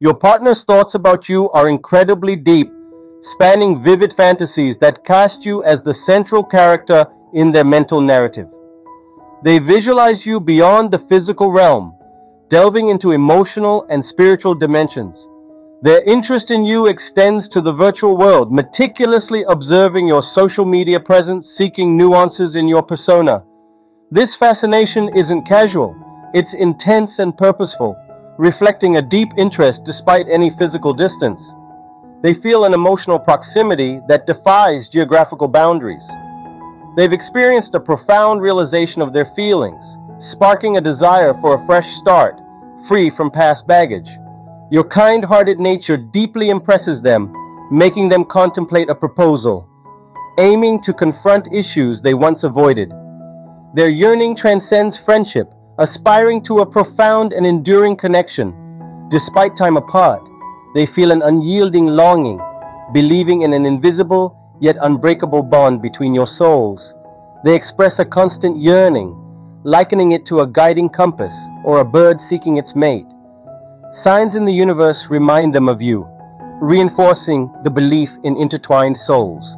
Your partner's thoughts about you are incredibly deep, spanning vivid fantasies that cast you as the central character in their mental narrative. They visualize you beyond the physical realm, delving into emotional and spiritual dimensions. Their interest in you extends to the virtual world, meticulously observing your social media presence, seeking nuances in your persona. This fascination isn't casual, it's intense and purposeful, reflecting a deep interest despite any physical distance. They feel an emotional proximity that defies geographical boundaries. They've experienced a profound realization of their feelings, sparking a desire for a fresh start, free from past baggage. Your kind-hearted nature deeply impresses them, making them contemplate a proposal, aiming to confront issues they once avoided. Their yearning transcends friendship, aspiring to a profound and enduring connection. Despite time apart, they feel an unyielding longing, believing in an invisible yet unbreakable bond between your souls. They express a constant yearning, likening it to a guiding compass or a bird seeking its mate. Signs in the universe remind them of you, reinforcing the belief in intertwined souls.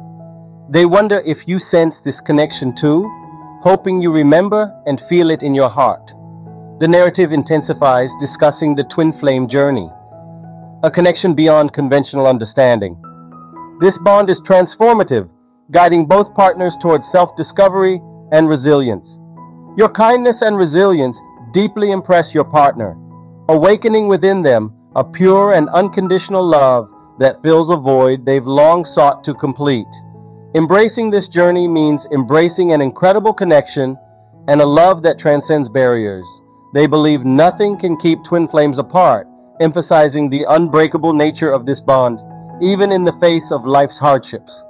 They wonder if you sense this connection too, hoping you remember and feel it in your heart. The narrative intensifies, discussing the twin flame journey, a connection beyond conventional understanding. This bond is transformative, guiding both partners towards self-discovery and resilience. Your kindness and resilience deeply impress your partner, awakening within them a pure and unconditional love that fills a void they've long sought to complete. Embracing this journey means embracing an incredible connection and a love that transcends barriers. They believe nothing can keep twin flames apart, emphasizing the unbreakable nature of this bond, even in the face of life's hardships.